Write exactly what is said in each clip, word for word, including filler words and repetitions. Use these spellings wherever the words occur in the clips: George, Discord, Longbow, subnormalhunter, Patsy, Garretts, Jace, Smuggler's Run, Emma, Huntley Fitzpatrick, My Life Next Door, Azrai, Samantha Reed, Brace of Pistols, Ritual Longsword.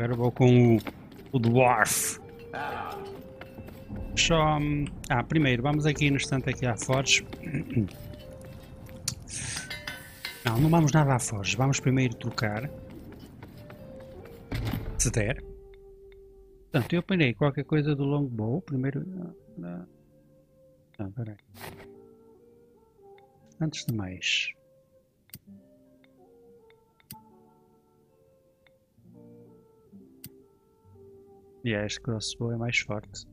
Agora vou com o, o Dwarf. Só... Ah, primeiro, vamos aqui no instante aqui à Forge. Não, não vamos nada à Forge. Vamos primeiro trocar. Se der. Portanto, eu apanhei qualquer coisa do Longbow. Primeiro... Não, não, peraí. Antes de mais... E yeah, este crossbow é mais forte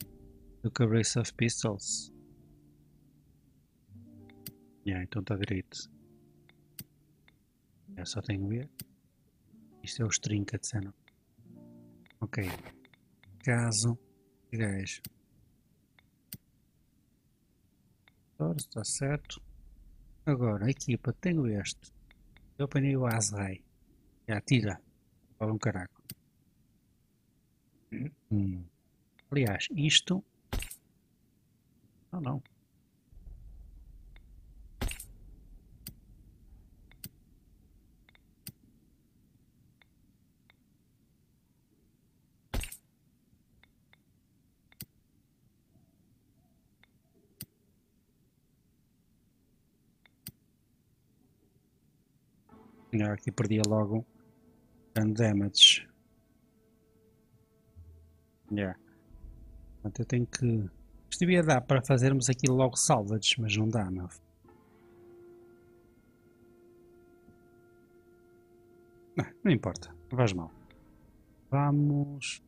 do que a Brace of Pistols. Yeah, então está direito. Eu só tenho ver. Isto é os trinkets, é não? Ok. Caso. Gajo. Agora está certo. Agora, equipa, tenho este. Eu apanhei o Azrai. Já tira. Fala um caraco. Hum. Aliás, isto... Não, não. Melhor aqui perdia logo dano damage. Yeah. Portanto, eu tenho que... Isto devia dar para fazermos aqui logo salvages, mas não dá, não. Não, não importa, não faz mal. Vamos...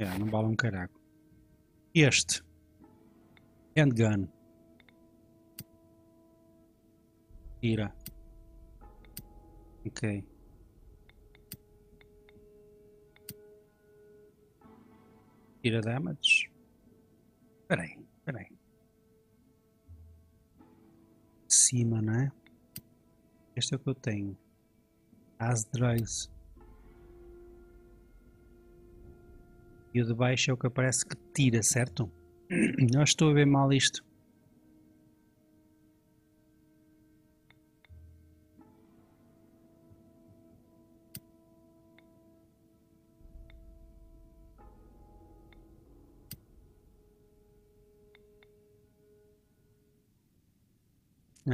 Yeah, não vale um caraco. Este. Handgun. Tira. Ok. Tira damage. Espera aí, espera aí. Cima, não é? Este é o que eu tenho. Azrai. E o de baixo é o que aparece que tira, certo? Não estou a ver mal isto.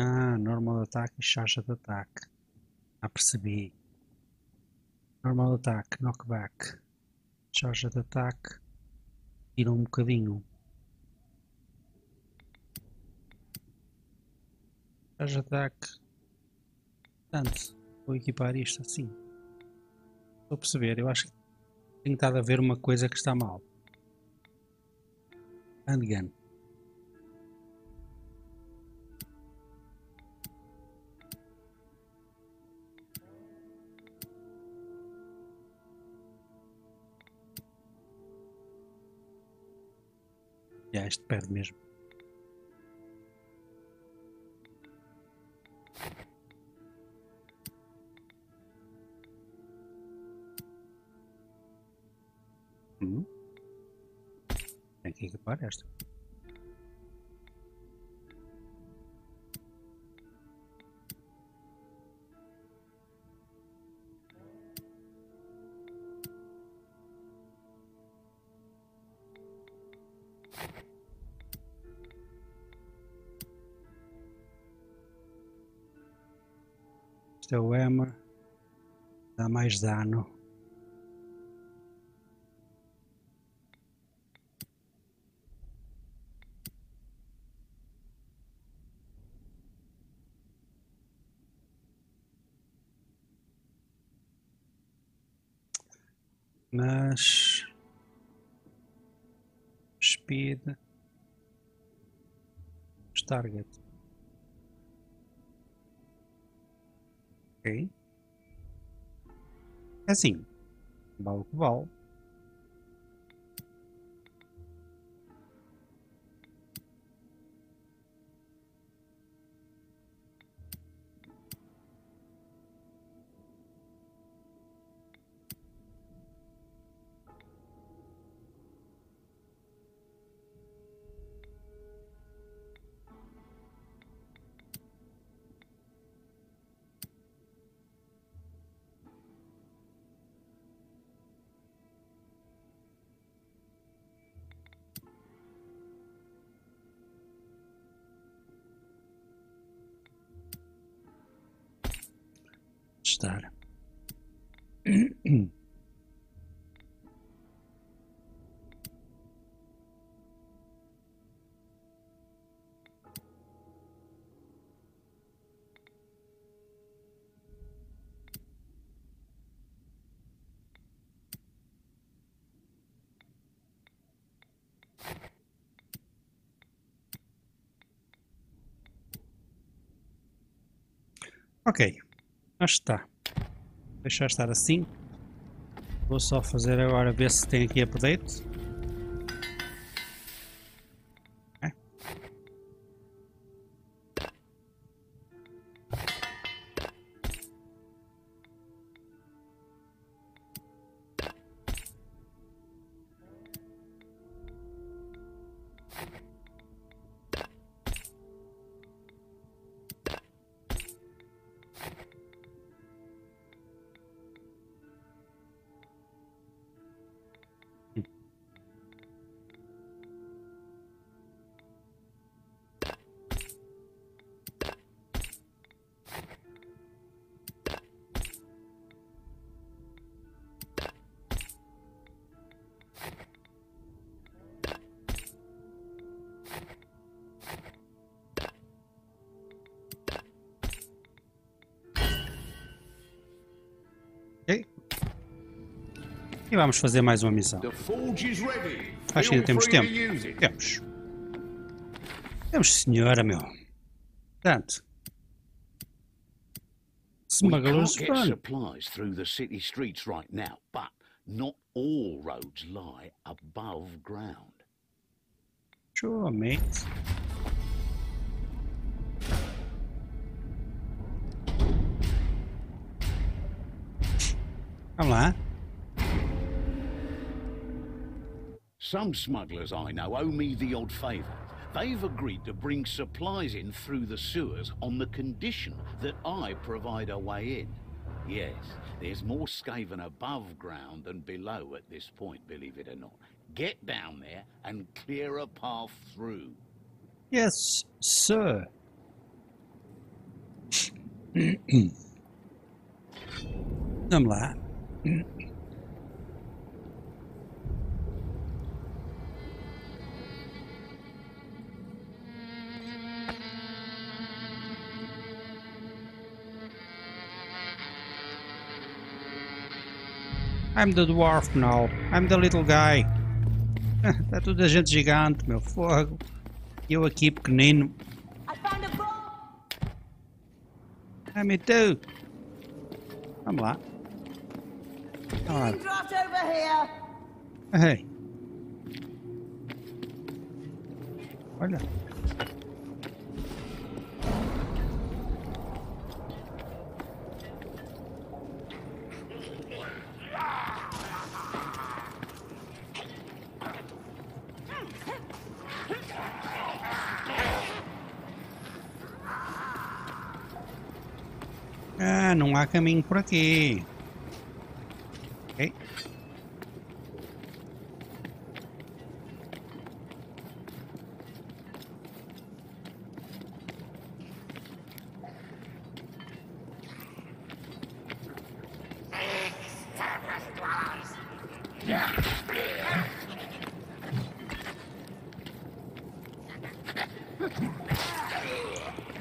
Ah, normal ataque e charge de ataque. Ah, percebi. Normal ataque, knockback. Charge de ataque. Tira um bocadinho. Charge de ataque. Portanto, vou equipar isto assim. Estou a perceber, eu acho que tenho estado a ver uma coisa que está mal. Handgun. Já, este perde mesmo. Hum. Tem que equipar esta. Este é o Emma, dá mais dano. Mas... Speed... Target. Ok. É assim. Vale o que vale. finish that. Ok, acho que está. Vou deixar estar assim. Vou só fazer agora, ver se tem aqui update. É. E vamos fazer mais uma missão. Acho que ainda temos tempo. Temos. Temos, senhora, meu. Portanto. Smugglers Run. Sure, mate. Vamos lá. Some smugglers I know owe me the odd favour. They've agreed to bring supplies in through the sewers on the condition that I provide a way in. Yes, there's more scaven above ground than below at this point, believe it or not. Get down there and clear a path through. Yes, sir. I'm lying. I'm the dwarf now. I'm the little guy. Tá toda gente gigante, meu fogo. Eu aqui pequenino. I found a boat. Ah, me too. Vamos lá. Vamos lá. Hey. Olha. Ah, não há caminho por aqui.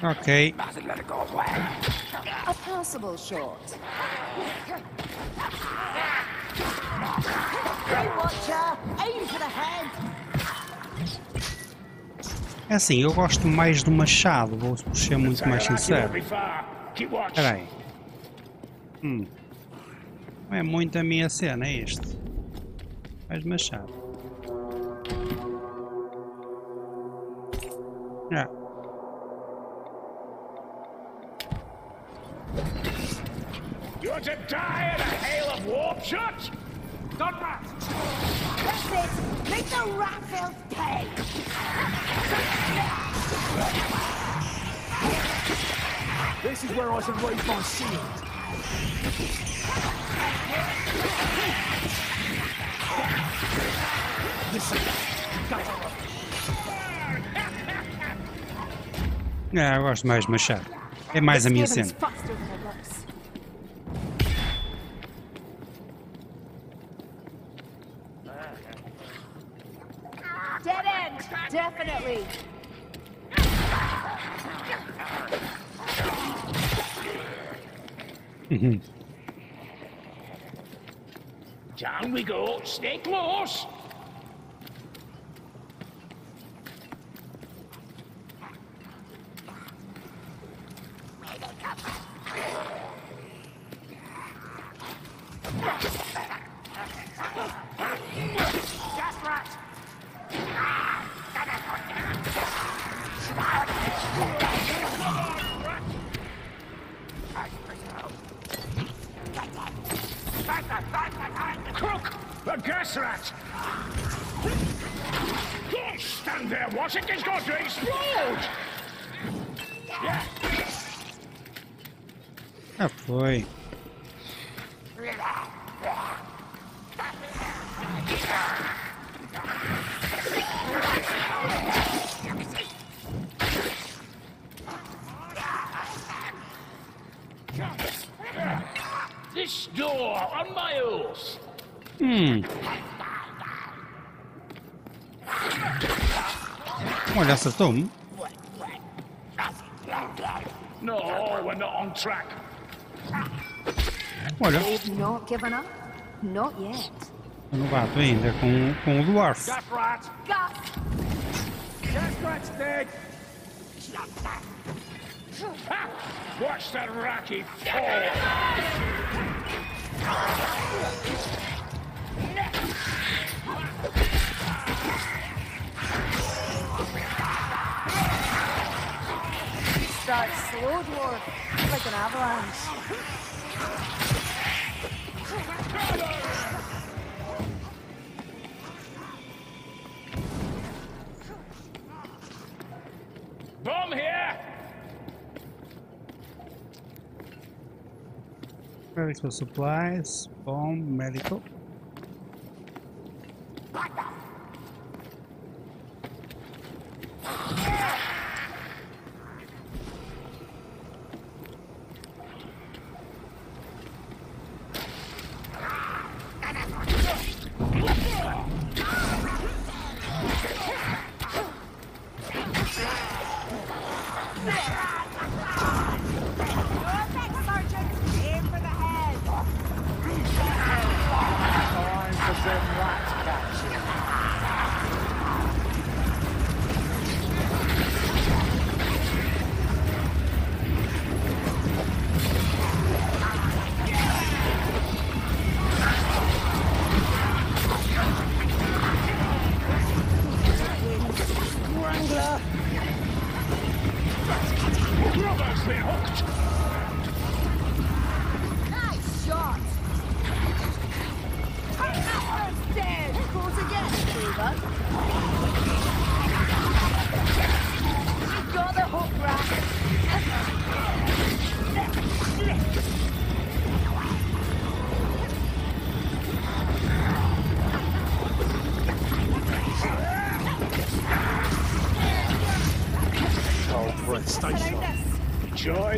Ok. Ok. Possible short. Hey, watcher, aim for the head. É assim, eu gosto mais do machado, vou ser muito mais sincero. Espera aí. Hum. Não é muito a minha cena, é este. Mais de machado. Ah. You're to die in a hail of warp shots! Not rat! That's it! Make the rat filth pay! This is where I should raise my shield. Listen, guys. Ah, eu gosto mais de machado. É mais a minha cena. Definitely. Down we go. Stay close. Done. No, we're not on track. Olha, o novato ainda com, com o dwarf. That's right. That's right, Stig. Watch that ratty fall. Start slow, dwarf, like an avalanche. Bomb here! Medical supplies, bomb, medical.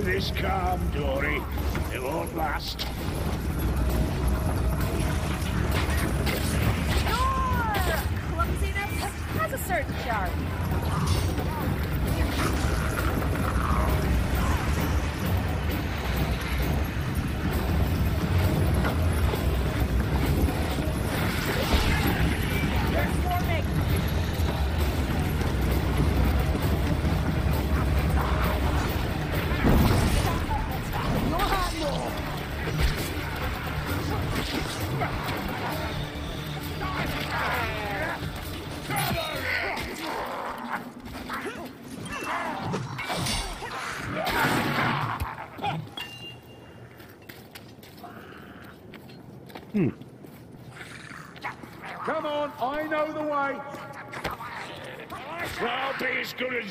This calm, Dory. It won't last. Your clumsiness has a certain charm.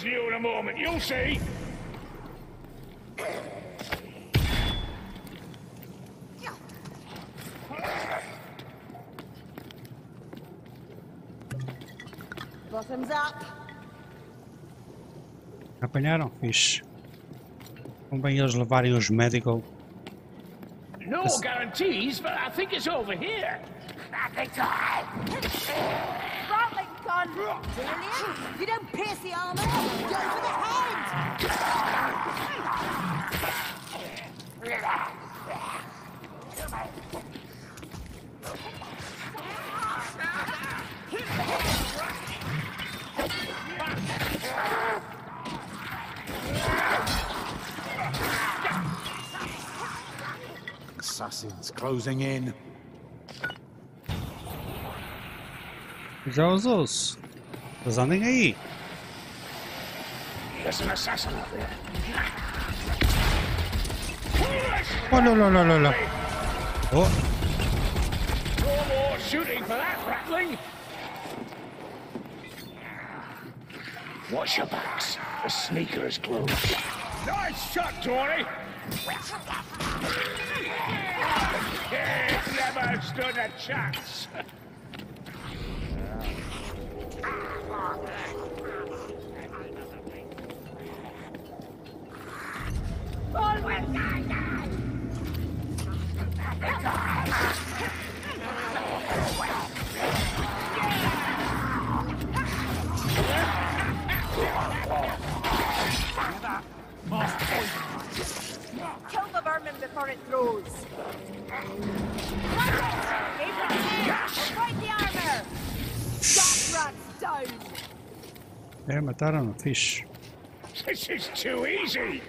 You in a moment, you'll see. Bottoms up. Apanharam, fixe. Convém eles levarem os medical. No guarantees, but I think it's over here. I think so. Rolling gun. If you don't pierce the armor, go for the head! Assassins closing in. Josos, there's nothing here. There's an assassin up there. Oh no no no no no! Oh! No more shooting for that rattling. Watch your backs. The sneaker is closed. Nice shot, Dory. It never stood a chance. Kill the vermin before it grows. Destroy the armor. Shot rats down. They're mataron a fish. This is too easy.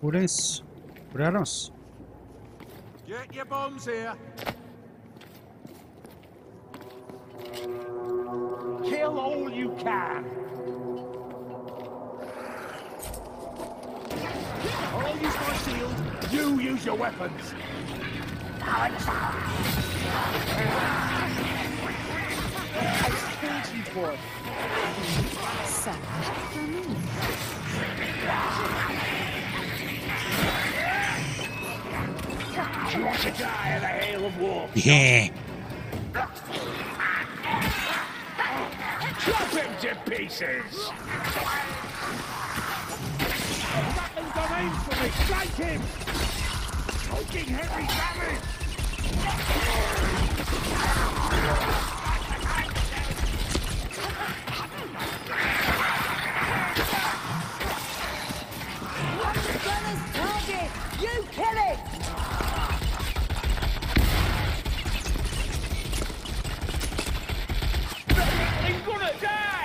Curemos, curemos. Get your bombs here. Kill all you can. I'll use my shield. You use your weapons. I scourge you for it. Suck. You want to die in a hail of war? Yeah. Drop him to pieces. Nothing's on aim for me. Strike him. Taking heavy damage. You kill it! He's gonna die!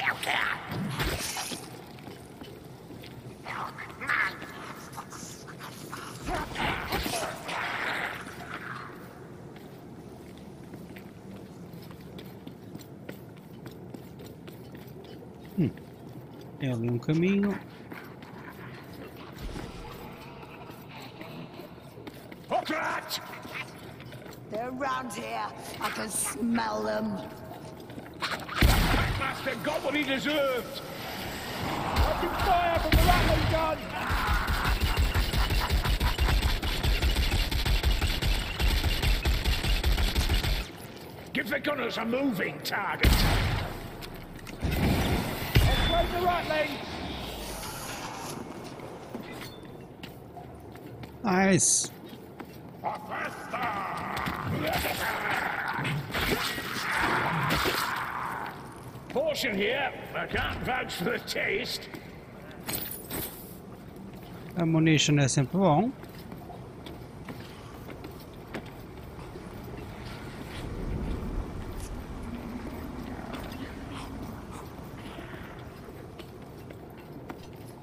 Tem algum caminho? They're around here. I can smell them. That master got what he deserved. I can fire from the rattling gun. Give the gunners a moving target. Nice. Portion here. I can't vouch for the taste. Ammunition is important.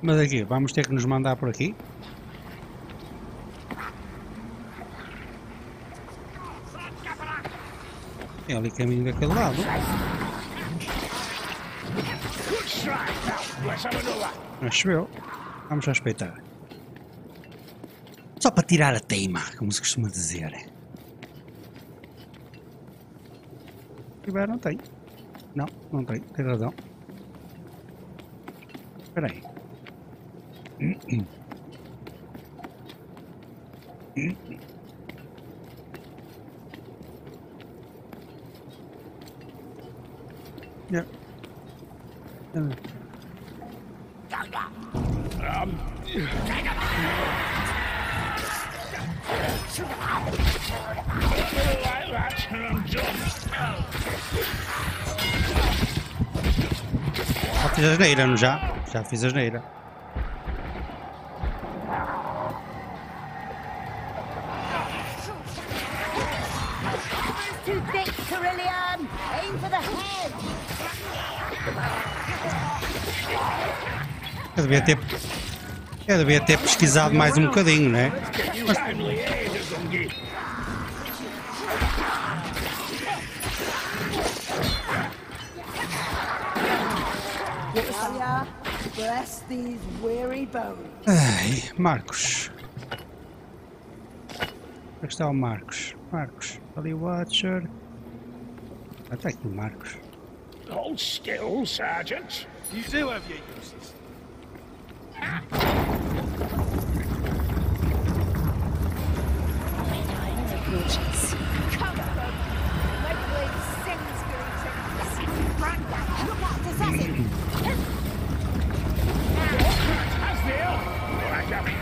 Mas aqui, vamos ter que nos mandar por aqui. É ali caminho daquele lado. Mas choveu. Vamos respeitar. Só para tirar a teima, como se costuma dizer. E bem, não tem. Não, não tem. Tem razão. Espera aí. Yeah. Uh. Um. Já fiz a geneira, não já? Já fiz a geneira. Eu devia ter, eu devia ter pesquisado mais um bocadinho, né? Mas... Ai, Marcos. Aqui está o Marcos. Marcos, ali o Watcher. Até aqui o Marcos. Hold still, Sergeant. You do have your uses.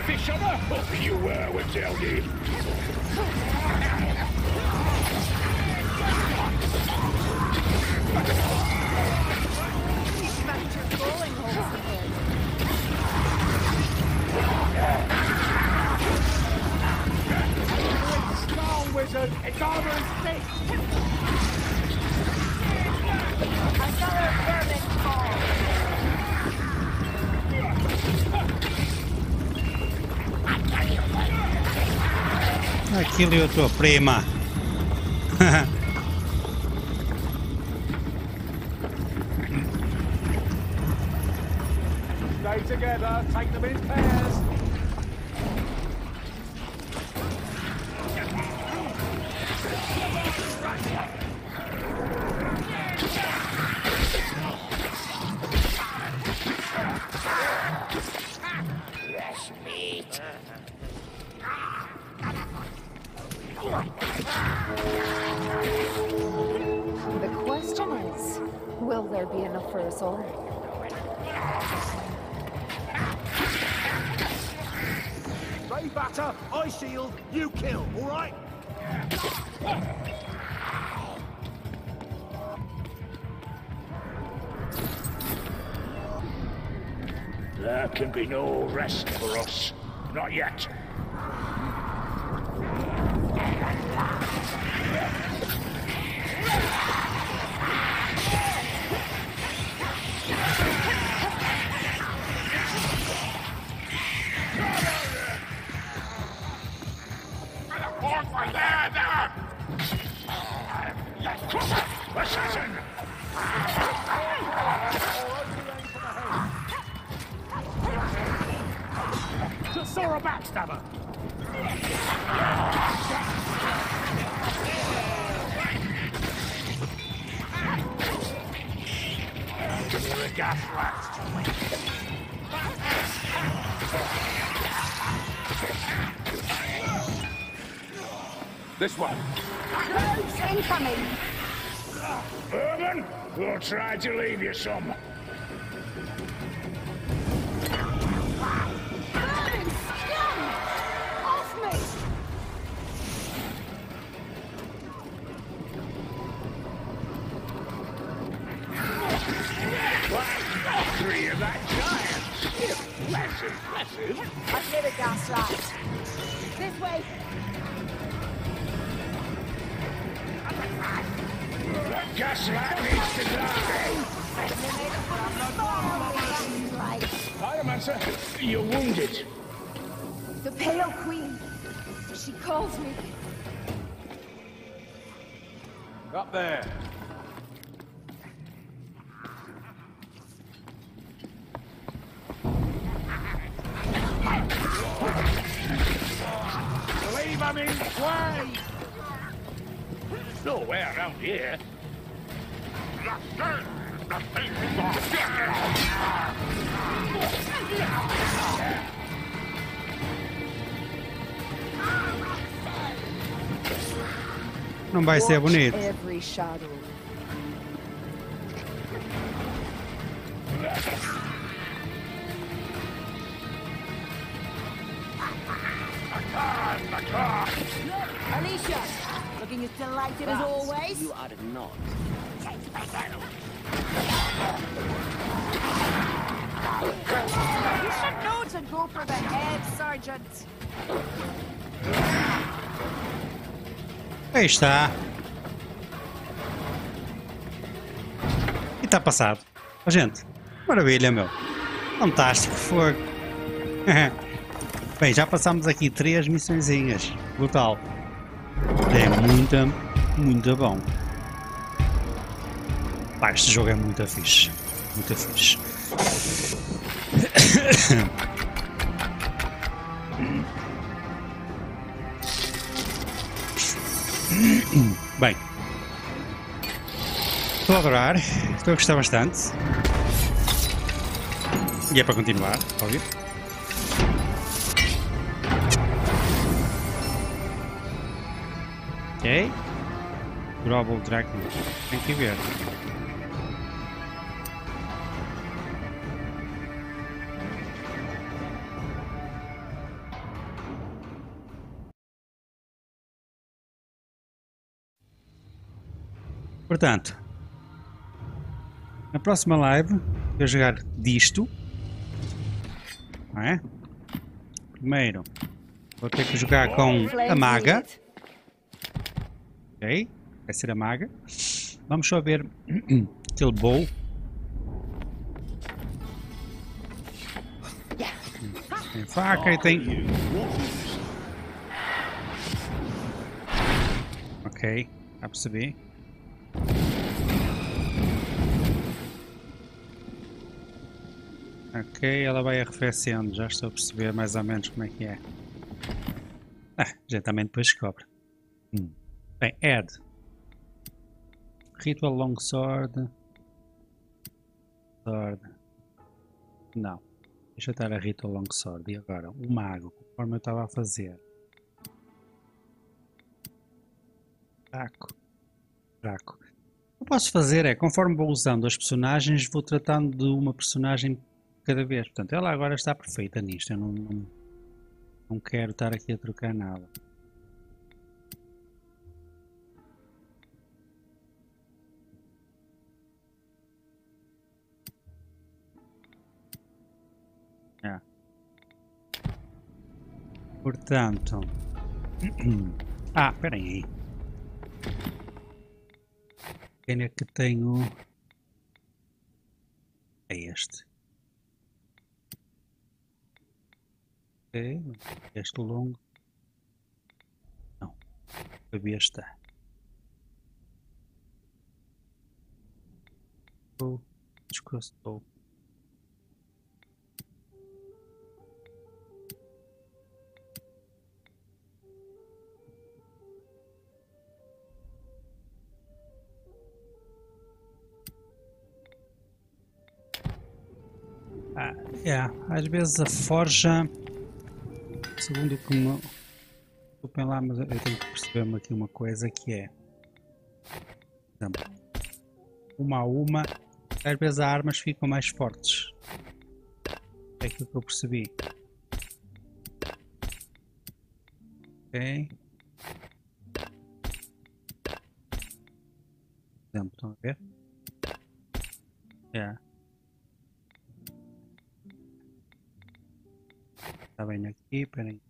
Fish on a hook you were with Zeldy. He's smashed your bowling holes again. Come on, wizard, it's armor and stick. I got a vermin ball. Aquilo é a tua prima. Stay together, take them in pairs. The question is, will there be enough for us all? They batter, I shield, you kill, all right? There can be no rest for us. Not yet. This one. Close incoming. Urban, we'll try to leave you some. Urban, scum! Off me! Three of that giant. Bless him, bless him. I've never gaslight. This way. Gaslight needs to die! Fireman Hunter, you're wounded. The Pale Queen. She calls me. Up there. Believe I'm in play. There's no way around here. Não vai ser bonito. Alicia, looking as delighted as always. You are not. You should know to go for the head, Sergeant. Aí está. E está passado. Oh, gente, maravilha, meu. Fantástico, fogo. Bem, já passámos aqui três missõezinhas. Brutal. É muito, muito bom. Pá, este jogo é muito fixe. Muito fixe. Bem. Estou a adorar. Estou a gostar bastante. E é para continuar, óbvio. Ok. Global Dragon. Tem que ver. Portanto, na próxima live vou jogar disto, não é? Primeiro vou ter que jogar com a maga, ok? Vai ser a maga. Vamos só ver aquele bowl. Tem faca e tem... Ok, dá para perceber. Ok, ela vai arrefecendo, já estou a perceber mais ou menos como é que é. Ah, já também depois descobre. Hum. Bem, add. Ritual Longsword. Sword. Não. Deixa eu estar a Ritual Longsword. E agora, o mago, conforme eu estava a fazer. Taco. Taco. O que eu posso fazer é, conforme vou usando as personagens, vou tratando de uma personagem cada vez. Portanto, ela agora está perfeita nisto. Eu não, não, não quero estar aqui a trocar nada. É. Portanto... Ah, espera aí. Quem é que tenho? É este. Ok, este longo. Não, a besta. Oh, descostou. Ah, yeah. Às vezes a forja, segundo como desculpem lá, mas eu tenho que perceber-me aqui uma coisa que é, uma a uma, às vezes as armas ficam mais fortes, é aquilo que eu percebi. Ok. Por exemplo, estão a ver? Yeah. Está bem aqui, peraí.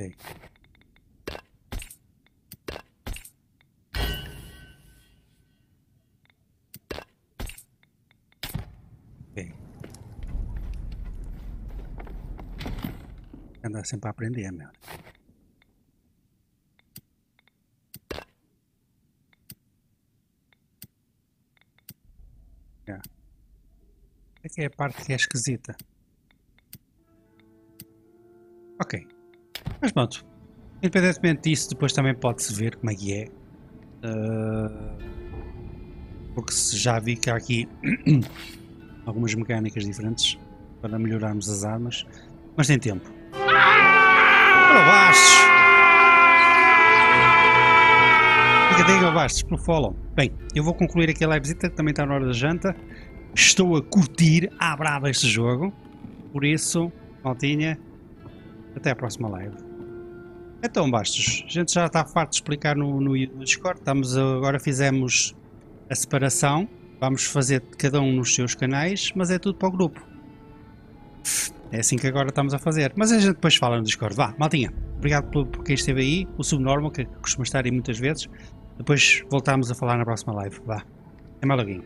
Ok. Andar sempre a aprender, merda. É. Essa é a parte que é esquisita. Ok. Mas pronto. Independentemente disso, depois também pode-se ver como é que é. Uh... Porque já vi que há aqui algumas mecânicas diferentes para melhorarmos as armas, mas tem tempo. Olá, Bastos! Obrigadinho, Bastos, pelo follow. Bem, eu vou concluir aqui a livezita, que também está na hora da janta. Estou a curtir à brava este jogo, por isso, maltinha, até à próxima live. Então, Bastos, a gente já está farto de explicar no, no, no Discord, estamos, agora fizemos a separação, vamos fazer cada um nos seus canais, mas é tudo para o grupo. É assim que agora estamos a fazer, mas a gente depois fala no Discord. Vá, maltinha, obrigado por, por quem esteve aí, o Subnormal, que costuma estar aí muitas vezes, depois voltamos a falar na próxima live, vá, é maluquinho.